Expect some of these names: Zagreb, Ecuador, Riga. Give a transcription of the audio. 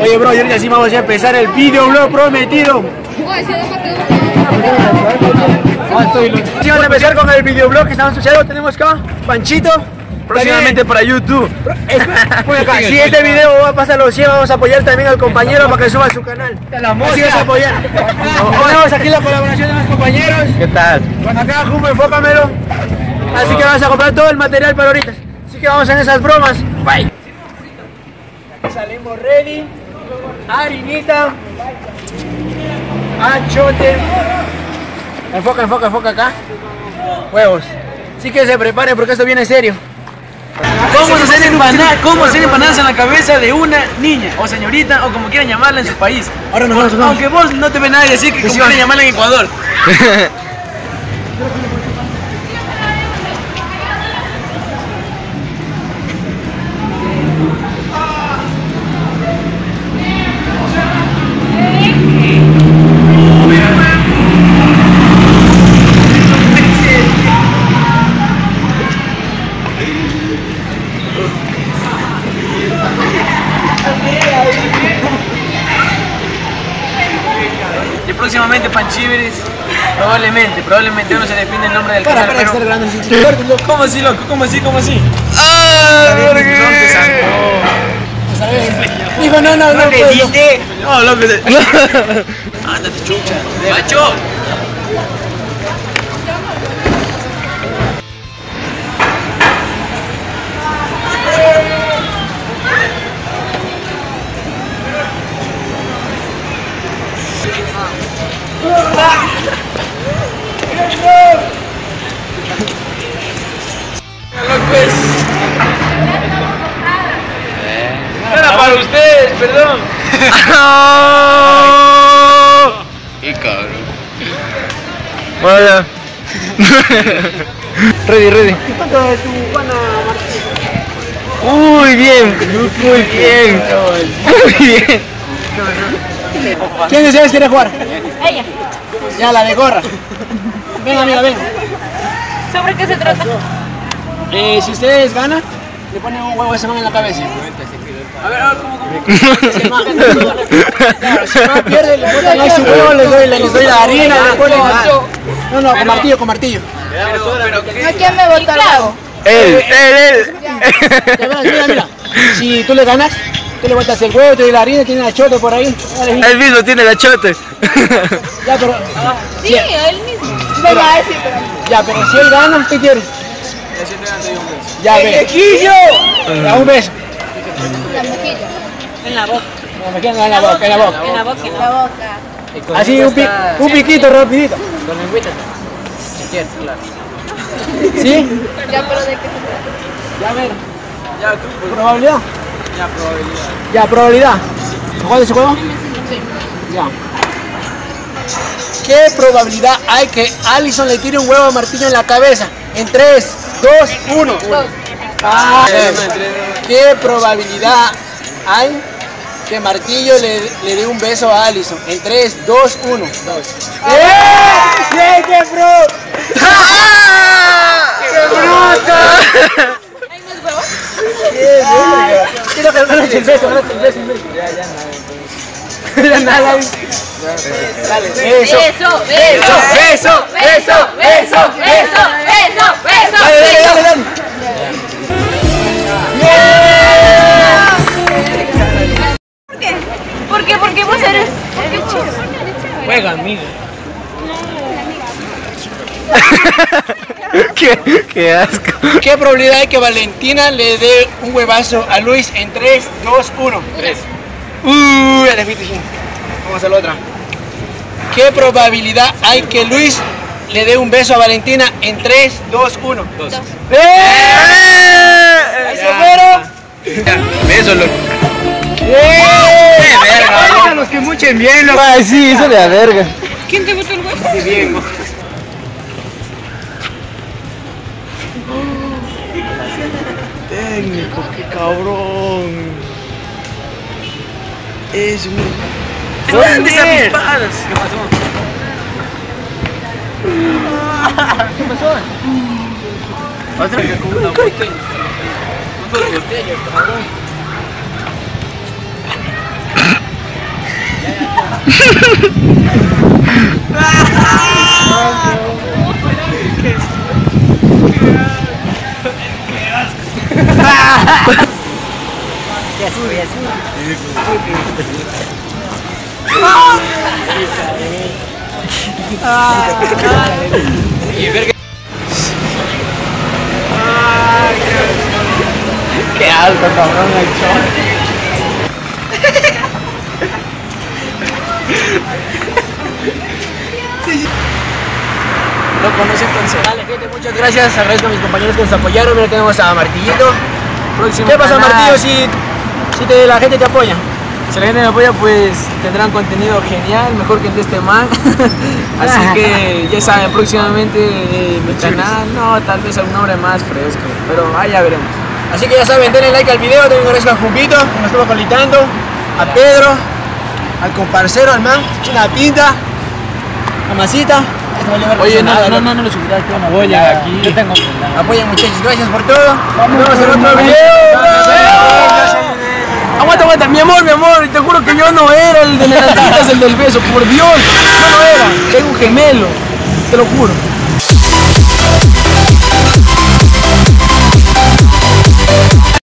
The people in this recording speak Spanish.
Oye, bro, y ahorita sí vamos a empezar el video, bro, prometido. Sí, vamos a empezar con el videoblog que estamos escuchando. Tenemos acá Panchito, próximamente para YouTube. Si este video va a pasar los 100, vamos a apoyar también al compañero para que suba a su canal. Así es, apoyar. Ponemos aquí la colaboración de los compañeros. ¿Qué tal? Bueno, acá Jumbo, enfócamelo. Así que vamos a comprar todo el material para ahorita. Así que vamos en esas bromas. Bye. Salimos ready. Harinita. Achote. Enfoca, enfoca, enfoca acá. Huevos. Así que se preparen porque esto viene serio. ¿Cómo hacer empanadas en la cabeza de una niña o señorita o como quieran llamarla en su país? Ahora nos vamos. Aunque vos no te ves nada de decir que como quieran llamarla en Ecuador. Próximamente Panchiveres, probablemente uno se defiende el nombre del canal. Para estar grabando el chico. ¿Cómo así, loco? ¿Cómo así? ¡Ah! No, dijo, no. ¿Le diste? No, loco. Ándate, chucha. ¡Macho! Era para ustedes, perdón. Y cabrón. Vaya. Ready. ¿Qué pasa de tu pana Martín? Muy bien. ¿Quién de ustedes quiere jugar? Ella. Ya, la de gorra. Venga. ¿Sobre qué se trata? Si ustedes ganan, le ponen un huevo de semana en la cabeza. A ver, ¿cómo? Claro, si no pierde, le ponen su huevo, les doy la harina, le ponen... No, con martillo, ¿Pero a quién me vota el huevo? Él. Mira. Si tú le ganas, tú le botas el huevo, te doy la harina, tiene la chote por ahí. Él mismo tiene la chote. Ya, pero... Sí, él mismo. Ya, pero si él gana, ¿qué quieres? Ya, ve. ¡Quejillo! Un beso. La mejilla. En la boca. En la boca. Así, un piquito rapidito. Con lengüita. Si quieres, claro. ¿Sí? Ya, pero ¿de qué se trata? Ya, ver. Ya, tú. ¿Probabilidad? Ya, probabilidad. ¿Juegas ese juego? Sí. Ya. ¿Qué probabilidad hay que Alison le tire un huevo a Martillo en la cabeza? En 3, 2, 1. ¿Qué probabilidad hay que Martillo le dé un beso a Alison? En 3, 2, 1. 2. ¡Bien, qué bruto! ¡Qué bruto! ¿Hay más huevos? ¡Qué bruto! ¡Qué bruto! Eso. ¿Por qué vos eres? Juega, amiga. Qué asco. ¿Qué probabilidad hay que Valentina le dé un huevazo a Luis en 3, 2, 1? 3. Vamos a la otra. ¿Qué probabilidad hay que Luis le dé un beso a Valentina en 3, 2, 1? 2. ¡Ahí se fueron! ¡Besos, loco! ¡Verga! ¡Los que muchen bien, loco! ¡Ay, sí, eso de la verga! ¿Quién te botó el hueso? Sí, bien, loco. Técnico, qué cabrón. Es muy... ¡Están desavispadas! ¿Qué pasó? Otra que con una botella. Qué alto, cabrón, lo conocen con Vale, gente, muchas gracias al resto de mis compañeros que nos apoyaron. Mira, tenemos a Martillito. Próximo ¿Qué pasa, canal? Martillo? Si la gente te apoya. Si la gente me apoya, pues tendrán contenido genial, mejor que el de este man. Así que ya saben, próximamente mi canal, no, tal vez algún nombre más fresco, pero ahí ya veremos. Así que ya saben, denle like al video, también agradezco a Jumpito, que nos estuvo colitando, a Pedro, al comparcero, al man, China Pinta, a Masita. Oye, no lo subirás, que no voy a aquí. Yo tengo. Apoyen, muchachos, gracias por todo. Nos vemos en otro video. Aguanta, mi amor, te juro que yo no era el de las latitas, el del beso, por Dios, yo no era, tengo un gemelo, te lo juro.